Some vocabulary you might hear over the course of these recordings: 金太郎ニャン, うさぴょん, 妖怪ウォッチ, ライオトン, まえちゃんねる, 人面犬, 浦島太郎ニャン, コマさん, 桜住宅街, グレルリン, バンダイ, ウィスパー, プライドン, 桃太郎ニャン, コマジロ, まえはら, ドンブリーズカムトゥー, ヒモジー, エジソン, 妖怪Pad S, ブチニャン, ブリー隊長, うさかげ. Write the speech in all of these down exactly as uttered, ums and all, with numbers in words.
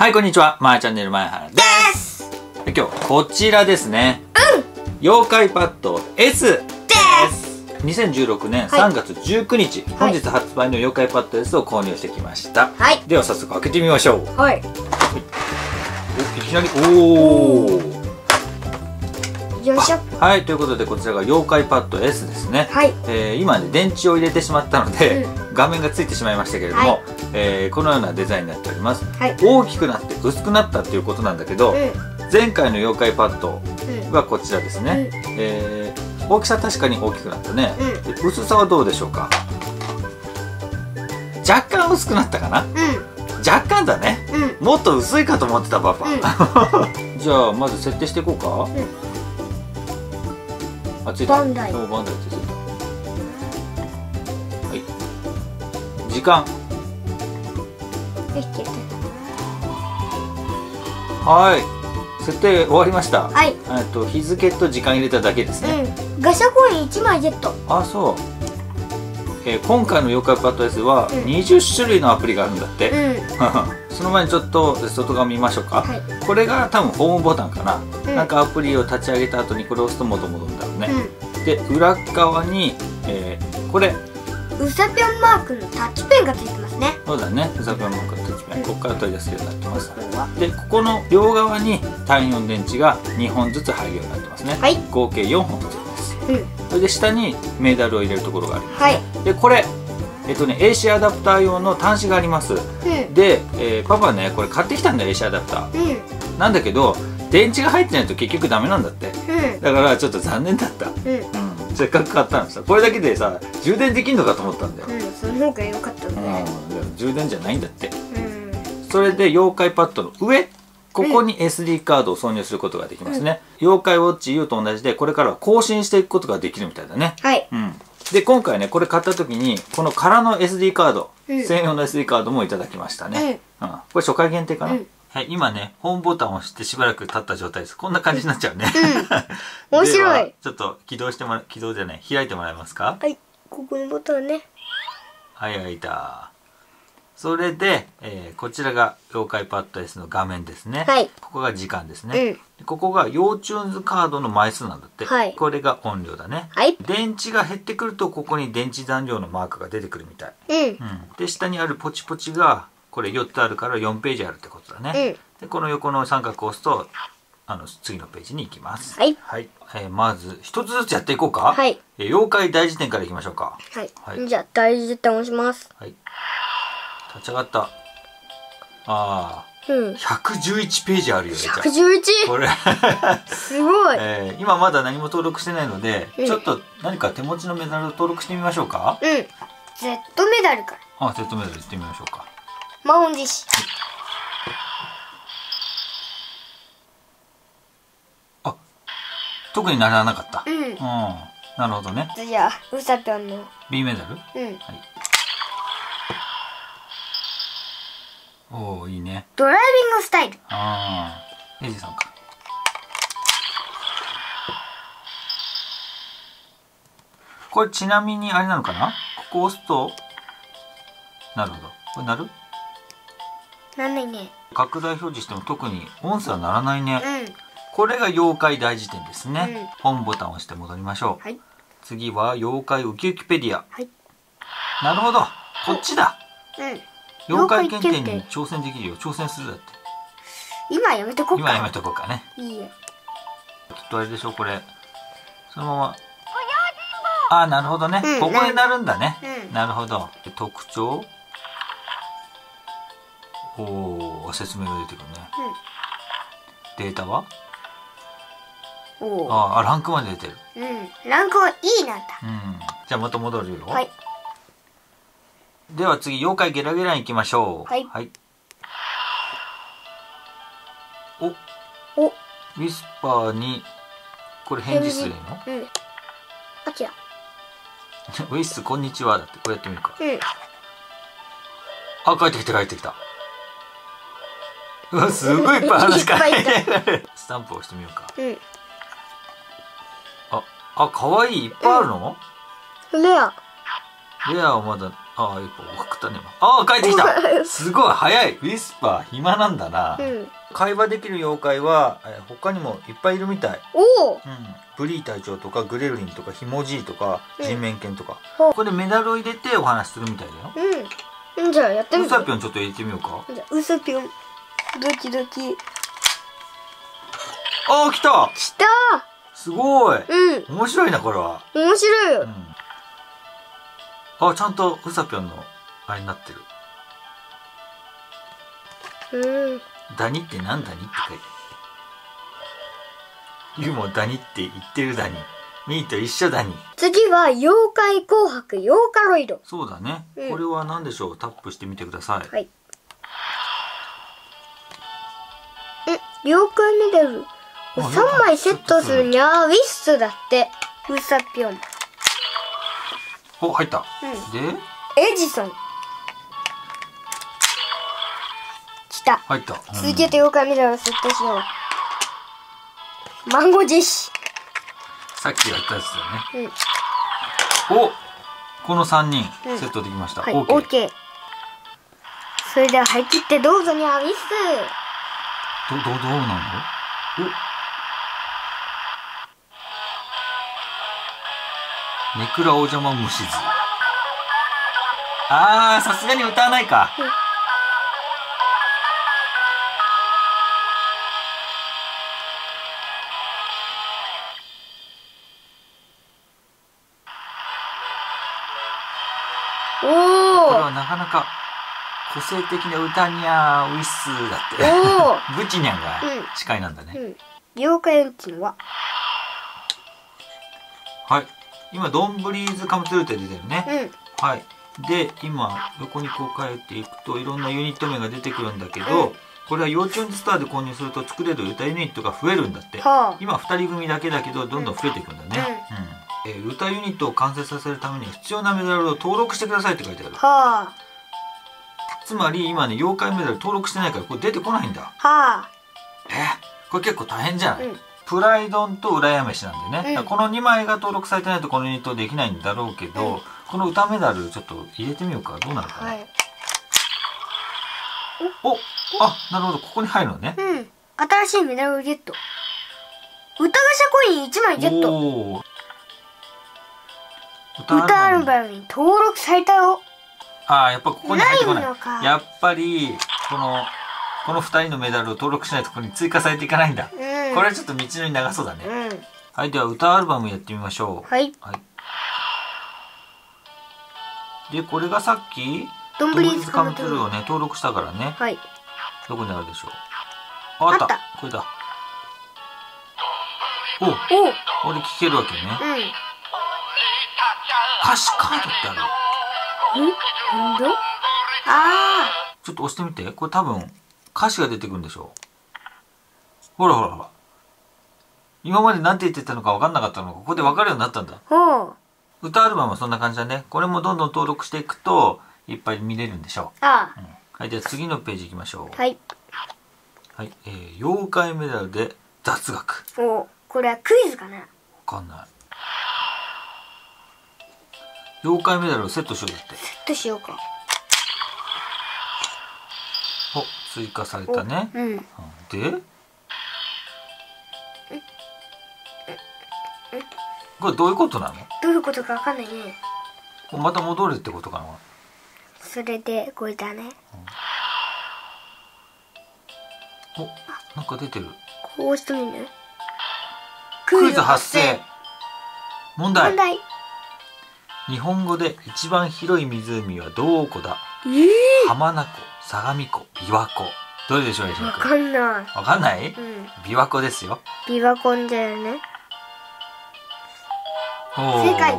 はい、こんにちは。まーチャンネル前原です。今日、こちらですね。うん、妖怪パッド エス です。にせんじゅうろくねんさんがつじゅうくにち、本日発売の妖怪パッド エス を購入してきました。はい。では早速開けてみましょう。はい。いきなり、おお。よいしょ。はい、ということでこちらが妖怪パッド エス ですね。はい、えー、今ね電池を入れてしまったので、うん、画面がついてしまいましたけれども、はい、えー、このようなデザインになっております。はい、大きくなって薄くなったっていうことなんだけど、うん、前回の妖怪パッドはこちらですね。うん、えー、大きさ確かに大きくなったね。うん、薄さはどうでしょうか。若干薄くなったかな。うん、若干だね。うん、もっと薄いかと思ってたパパ。うん、じゃあまず設定していこうか。うん、バンダイ。はい。時間。はい。設定終わりました。はい。えっと日付と時間入れただけですね。うん、ガシャコインいちまいゲット。あ、そう。えー、今回の妖怪パッド エス はにじゅっしゅるいのアプリがあるんだって。うん、その前にちょっと外側見ましょうか。はい、これが多分ホームボタンかな。うん、なんかアプリを立ち上げた後にこれを押すと元戻るんだろうね。うん、で裏側に、えー、これうさぴょんマークのタッチペンがついてますね。そうだね、うさぴょんマークのタッチペン、うん、ここから取り出すようになってます。でここの両側に単よん電池がにほんずつ入るようになってますね。はい、合計よんほんずつです。うん、それで下にメダルを入れるところがあるんですね。はい、でこれえっとね、エーシー アダプター用の端子があります。うん、で、えー、パパねこれ買ってきたんだよ エーシー アダプター、うん、なんだけど電池が入ってないと結局ダメなんだって、うん、だからちょっと残念だった。うんうん、せっかく買ったのさ、これだけでさ充電できるのかと思ったんだよ。うん、その方が良かったね。うん、充電じゃないんだって。うん、それで妖怪パッドの上ここに エスディー カードを挿入することができますね。うん、妖怪ウォッチ U と同じでこれからは更新していくことができるみたいだね。はい、うん、で今回ねこれ買った時にこの空の エスディー カード、うん、専用の エスディー カードもいただきましたね。うんうん、これ初回限定かな。うん、はい、今ねホームボタンを押してしばらく経った状態です。こんな感じになっちゃうね。うん、面白い。ちょっと起動してもら起動じゃない開いてもらえますか。はい、ここのボタンね。はい、開いた。それで、えー、こちらが妖怪パッド エス の画面ですね。はい、ここが時間ですね。うん、ここが幼虫図カードの枚数なんだって。はい、これが音量だね。はい、電池が減ってくるとここに電池残量のマークが出てくるみたい。うんうん、で下にあるポチポチがこれよっつあるからよんページあるってことだね。うん、でこの横の三角を押すとあの次のページに行きます。はい、はい、えー、まず一つずつやっていこうか。はい、えー、妖怪大辞典からいきましょうか。はい、はい、じゃあ大辞典押します。はい、立ち上がった。ああ、うん、ひゃくじゅういちページあるよね。ひゃくじゅういち？これすごい。えー、今まだ何も登録してないので、うん、ちょっと何か手持ちのメダルを登録してみましょうか。うん。Z メダルから。あ、Z メダル行ってみましょうか。マオンです。あ、特にならなかった。うん。うん、なるほどね。じゃあうさぴょんの B メダル。うん。はい。おお、いいね。ドライビングスタイル。ああ、エイジさんか。これちなみにあれなのかな？ここ押すと、なるほど。これ鳴る？なんないね。拡大表示しても特に音声は鳴らないね。うん、これが妖怪大辞典ですね。うん、本ボタンを押して戻りましょう。はい、次は妖怪ウキウキペディア。はい、なるほど。こっちだ。うん。妖怪検定に挑戦できるよ。挑戦するだって。今やめとこうか。今やめとこうかね。いいよ。ちょっとあれでしょこれ。そのまま。ああ、なるほどね。うん、ここでなるんだね。うん、なるほど。特徴。おお、説明が出てくるね。うん、データは？おお。ああ、ランクまで出てる。うん、ランクは E なんだ。うん。じゃあ元戻るよ。はい。では次、妖怪ゲラゲラに行きましょう。はい。はい、お、お、ウィスパーに、これ返事するの？うん。あちら。ウィス、こんにちは。だって、こうやってみるか。うん。あ、帰ってきた、帰ってきた。うわ、すごいいっぱい話しかない。スタンプを押してみようか。うん。あ、あ、かわいい。いっぱいあるの？レア。レアはまだ。ああ、やっぱ送ったね。ああ、帰ってきた。すごい早い。ウィスパー暇なんだな。うん、会話できる妖怪は、えー、他にもいっぱいいるみたい。おお。うん。ブリー隊長とかグレルリンとかヒモジーとか人面犬とか。ここでメダルを入れてお話しするみたいだよ。うん。じゃあやってみよう。ウサピョンちょっと入れてみようか。じゃあウサピョン。ドキドキ。ああ、来た。来た。すごい。うん。面白いなこれは。面白いよ。うん、あ、ちゃんとウサピョンのあれになってる。うん。ダニってなんだにって書いてある。ユもダニって言ってるダニ。ミーと一緒ダニ。次は妖怪紅白妖怪ロイド。そうだね。うん、これは何でしょう。タップしてみてください。はい。え、妖怪メダル。さんまいセットするにゃーウィッスだって。ウサピョン。お、入った。うん、で、エジソン。来た。入った。うん、続けて妖怪メダルをセットしよう。マンゴー実施。さっきやったやつだよね。うん、お、この三人セットできました。オーケー。それでは入ってってどうぞにゃーウィッス。どどどうなんの？お。ネクラお邪魔虫図。ああ、さすがに歌わないか。うん、おお。これはなかなか個性的な歌にゃーウィスだって。おお。ブチニャンが司会なんだね。うんうん、妖怪ウチは。はい。今ドンブリーズカムトゥーって出てるね。うん、はい。で今横にこう変えていくといろんなユニット名が出てくるんだけど、うん、これは幼稚園スターで購入すると作れる歌ユニットが増えるんだって。はあ、今ふたり組だけだけどどんどん増えていくんだね。うん、うん、えー、歌ユニットを完成させるために必要なメダルを登録してくださいって書いてある。はあ、つまり今ね妖怪メダル登録してないからこれ出てこないんだ。はあ、えー、これ結構大変じゃない。うん、プライドンと裏やめしなんでね、うん、このにまいが登録されてないとこのユニットできないんだろうけど、うん、この歌メダルちょっと入れてみようか。どうなるかな、はい、お、あ、なるほど、ここに入るのね。うん、新しいメダルをゲット。歌ガシャコインいちまいゲット。歌アルバムに登録されたよ。あー、やっぱここに入ってこない。ないやっぱりこのこのふたりのメダルを登録しないとここに追加されていかないんだ。うん、これはちょっと道のり長そうだね。うん、はい、では歌アルバムやってみましょう。はい。はい、で、これがさっき、ドンブリーズカムトゥルーをね、登録したからね。はい。どこにあるでしょう。あ、あった。これだ。おお、これ聴けるわけね。うん。歌詞カードってある。え？なんで？あー。ちょっと押してみて。これ多分、歌詞が出てくるんでしょう。ほらほらほら。今まで何て言ってたのか分かんなかったのがここで分かるようになったんだ。歌アルバムはそんな感じだね。これもどんどん登録していくといっぱい見れるんでしょう。ああ、うん、はい、では次のページいきましょう。はい、はい、えー、妖怪メダルで雑学。お、これはクイズかな。分かんない。妖怪メダルをセットしようだって。セットしようか。お、追加されたね。うん、でこれどういうことなの？どういうことかわかんないね。また戻るってことかな。それでこれだね。うん、お、なんか出てる。こうしてみる。クイズ発生。問題。問題。日本語で一番広い湖はどこだ？えー、浜名湖、相模湖、琵琶湖。どれでしょう？わかんない。わかんない？うん、琵琶湖ですよ。琵琶湖だよね。正解。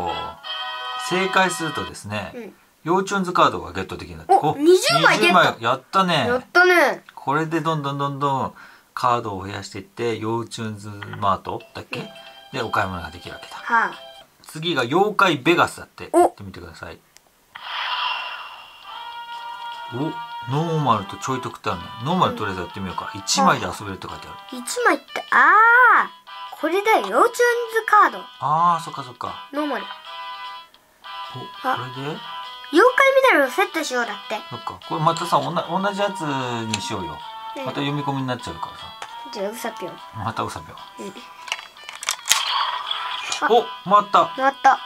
正解するとですね、幼稚園図カードがゲットできるんだって。お、にじゅうまいゲット。やったね。やったね。これでどんどんどんどんカードを増やしていって幼稚園図マートだっけでお買い物ができるわけだ。はあ。次が妖怪ベガスだって。やってみてください。お、ノーマルとちょい得ってあるね。ノーマルとりあえずやってみようか。いちまいで遊べるって書いてある。いちまいってああ。これだよ、幼稚園図カード。ああ、そっかそっか。ノーマル。お、これで妖怪みたいなのセットしようだって。そっか、これまたさ、おな同じやつにしようよ。また読み込みになっちゃうからさ。じゃあうさぴょん。またうさぴょん。うん、お、回った。回った。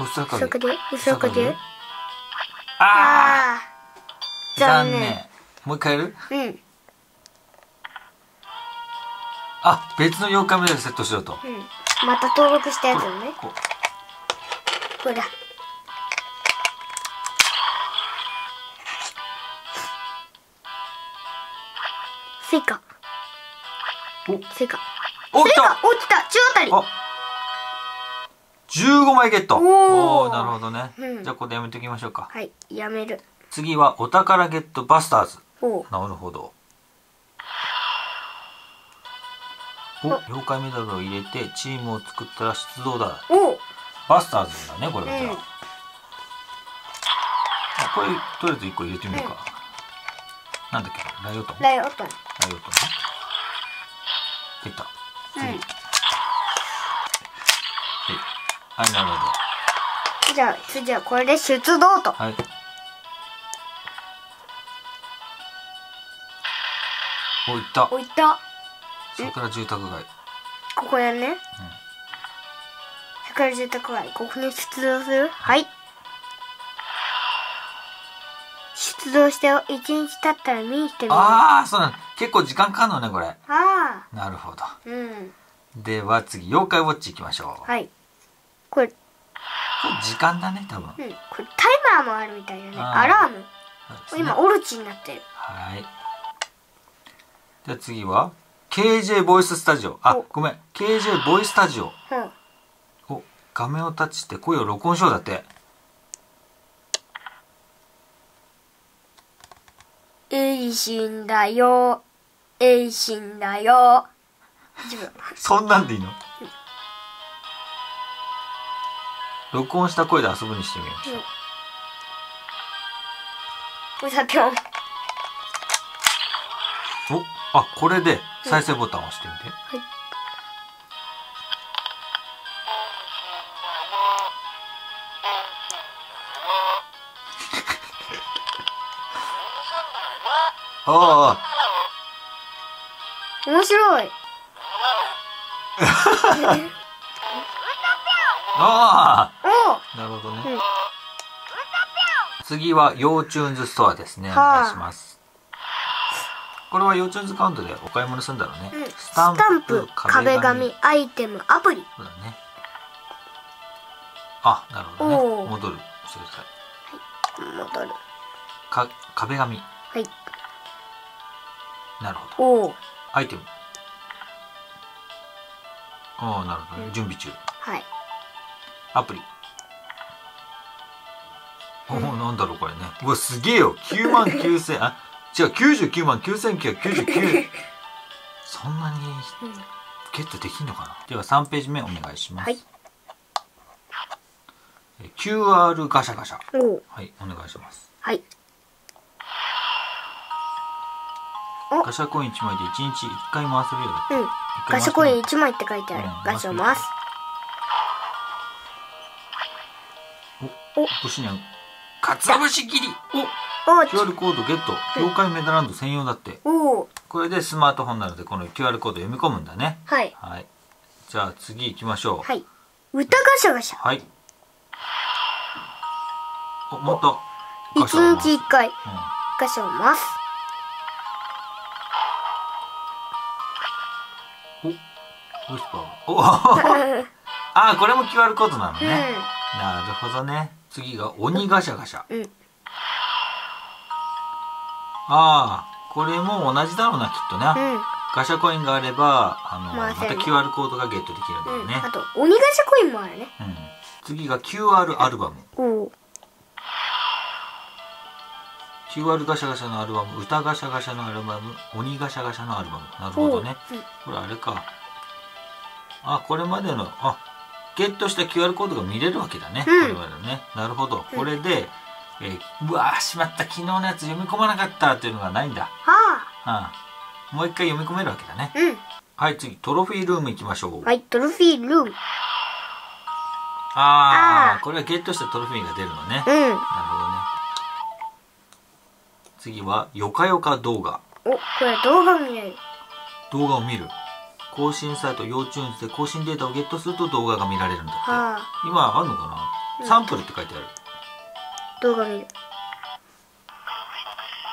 お、うさかげ。うさかげ。ああ。残念。もう一回やる？うん。あ、別の妖怪メダルセットしようと。うん。また登録したやつのね。これだ。スイカ。お、スイカ。お、来た！お、来た！中当たり！あ、じゅうごまいゲット！おお、なるほどね。うん、じゃあここでやめておきましょうか。はい、やめる。次はお宝ゲットバスターズ。なるほど。お、妖怪メダルを入れてチームを作ったら出動だ。おバスターズだね、これはじゃあ。うん、あ、これ、とりあえずいっこ入れてみようか。うん、なんだっけ、ライオトン。ライオトン。ライオトンね。出た。次、うん、はい、なるほど。じゃあ次はこれで出動と。はい、お、いった、お、いった。桜住宅街、ここやね、うん、桜住宅街、ここに出動する。はい、出動していちにち経ったら見に来てみる。ああ、そうなの。結構時間かかるのね、これ。ああ、なるほど。うん、では次、妖怪ウォッチいきましょう。はい、これ、これ時間だね、多分。うん、これタイマーもあるみたいだね。アラーム、ね、今オルチになってる。はい、じゃあ次は ケージェー ボイススタジオ。あ、ごめん、 ケージェー ボイススタジオ、うん、お、画面をタッチして声を録音しようだって。えいしんだよ、えいしんだよ。そんなんでいいの？録音した声で遊ぶにしてみましょう。うさぴょん。お、あ、これで再生ボタンを押してみて。はい。ああ、面白い。ああ、なるほどね。うん、次は幼虫ズストアですね。お願いします。これは幼虫ズカウントでお買い物するんだろうね。うん、スタンプ、壁紙、アイテム、アプリ。そうだね。あ、なるほどね。戻る。してください。はい、戻る。か、壁紙。はい。なるほど。アイテム。ああ、なるほど、ね、うん、準備中。はい。アプリ。おお、うん、なんだろうこれね。うわ、すげえよ。九万九千、あ、違う、九十九万九千九百九十九。そんなにゲットできんのかな。では三ページ目お願いします。はい。キューアール ガシャガシャ。はい、お願いします。はい。ガシャコインいちまいでいちにちいっかい回せるようだ。うん、ガシャコインいちまいって書いてある。ガシャを回す。お、おしにゃん、かつお節切り。お、キューアール コードゲット。妖怪メダランド専用だって。お、これでスマートフォンなのでこの キューアール コード読み込むんだね。はい、じゃあ次行きましょう。はい、歌ガシャガシャ。はい、お、またいちにちいっかいガシャを回す。ウィスパー。おあ、これも キューアール コードなのね。うん、なるほどね。次が鬼ガシャガシャ。うん、ああ、これも同じだろうな、きっとね。うん、ガシャコインがあれば、あの、また キューアール コードがゲットできるんだよね。うん、あと、鬼ガシャコインもあるね。うん、次が キューアール アルバム。おキューアール ガシャガシャのアルバム、歌ガシャガシャのアルバム、鬼ガシャガシャのアルバム。なるほどね。うん、これあれか。あ、これまでの、あ、ゲットした キューアール コードが見れるわけだね。うん、これまでね。なるほど。これで、うん、えー、うわー、しまった、昨日のやつ読み込まなかったというのがないんだ。はあ、うん。もう一回読み込めるわけだね。うん、はい、次、トロフィールーム行きましょう。はい、トロフィールーム。ああ、これはゲットしたトロフィーが出るのね。うん、なるほどね。次はよかよか動画。お、これ動画見れる。動画を見る。更新サイト要チューンズで更新データをゲットすると動画が見られるんだって。今あるのかな、サンプルって書いてある。動画見る。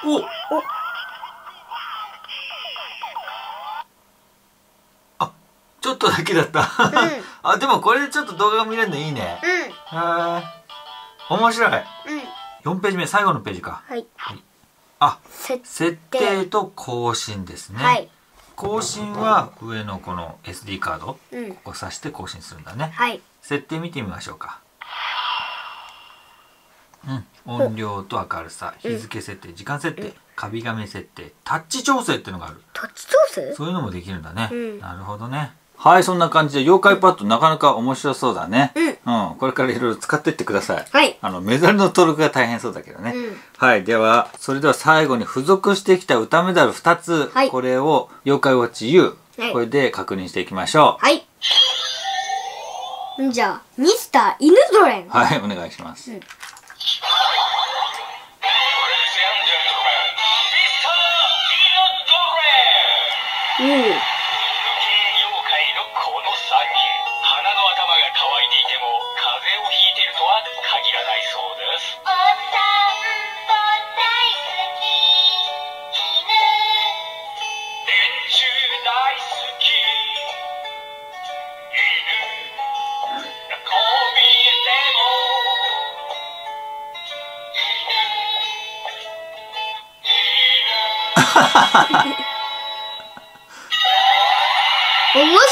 おお、あ、ちょっとだけだった、うん、あ、でもこれでちょっと動画が見れるのいいね。うん、へえ、面白い。うん、よんページめ、最後のページか。はい、はい、あ、設定と更新ですね。はい、更新は上のこの エスディー カード、うん、ここ挿して更新するんだね。はい、設定見てみましょうか。うん、音量と明るさ、日付設定、時間設定、カビ画面設定、タッチ調整っていうのがある。タッチ調整？そういうのもできるんだね。うん、なるほどね。はい、そんな感じで妖怪パッドなかなか面白そうだね。うん、うん、これからいろいろ使っていってください。はい、あのメダルの登録が大変そうだけどね。うん、はい、ではそれでは最後に付属してきた歌メダルふたつ、はい、これを妖怪ウォッチ U、はい、これで確認していきましょう。はい、じゃあミスター犬ドレン、はい、お願いします。うん、うん、妖怪のこのさんにん、鼻の頭が乾いていても風邪をひいているとは限らないそうです。お散歩大好き犬、電柱大好き犬、こう見えても犬、犬、犬面白い。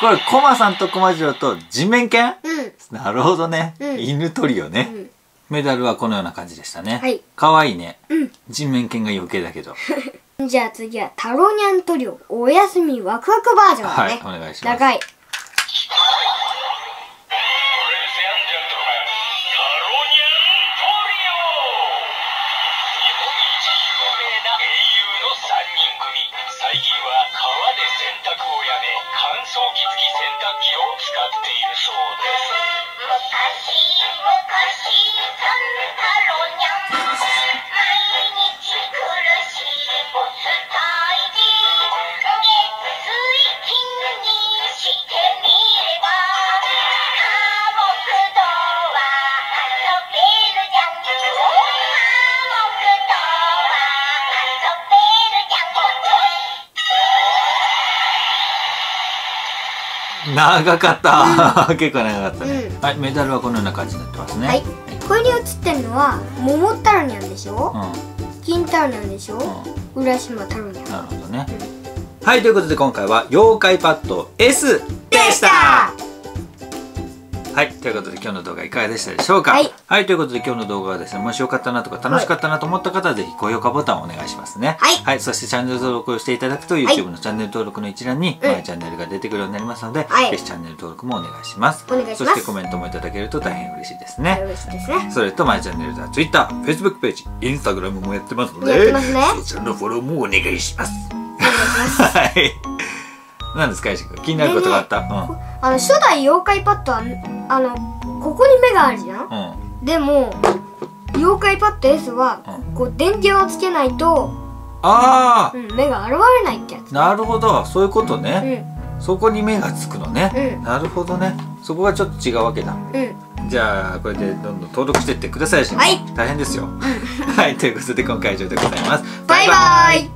これコマさんとコマジロと人面犬、うん、なるほどね、うん、犬トリオね、うん、メダルはこのような感じでしたね。はい、かわいいね、うん、人面犬が余計だけどじゃあ次はタロニャントリオおやすみワクワクバージョンだね。はい、お願いします。長い。長かった、うん、結構長かったね、うん、はい、メダルはこのような感じになってますね。はい、これに写ってるのは桃太郎ニャンでしょ、うん、金太郎ニャンでしょ、うん、浦島太郎ニャン。なるほどね、うん、はい、ということで今回は妖怪パッド S でした。はい、ということで今日の動画いかがでしたでしょうか。はい、はい、ということで今日の動画はですね、もしよかったなとか楽しかったなと思った方はぜひ高評価ボタンをお願いしますね。はい、はい、そしてチャンネル登録をしていただくと YouTube のチャンネル登録の一覧にマイチャンネルが出てくるようになりますので、ぜひチャンネル登録もお願いします。お願いします。そしてコメントもいただけると大変嬉しいですね。嬉しいですね。それとマイチャンネルでは Twitter、Facebook ページ、Instagram もやってますので、やってますね、そちらのフォローもお願いします。お願いします。はい、何ですか、石君、気になることがあった？あの初代妖怪パッドはあのここに目があるじゃん、うん、でも妖怪パッド S は、うん、こう電球をつけないとああ、うん、目が現れないってやつ。なるほど、そういうことね、うん、そこに目がつくのね、うん、なるほどね、そこがちょっと違うわけだ、うん、じゃあこれでどんどん登録してってくださいし、はい、大変ですよはい、ということで今回は以上でございます。バイバイ。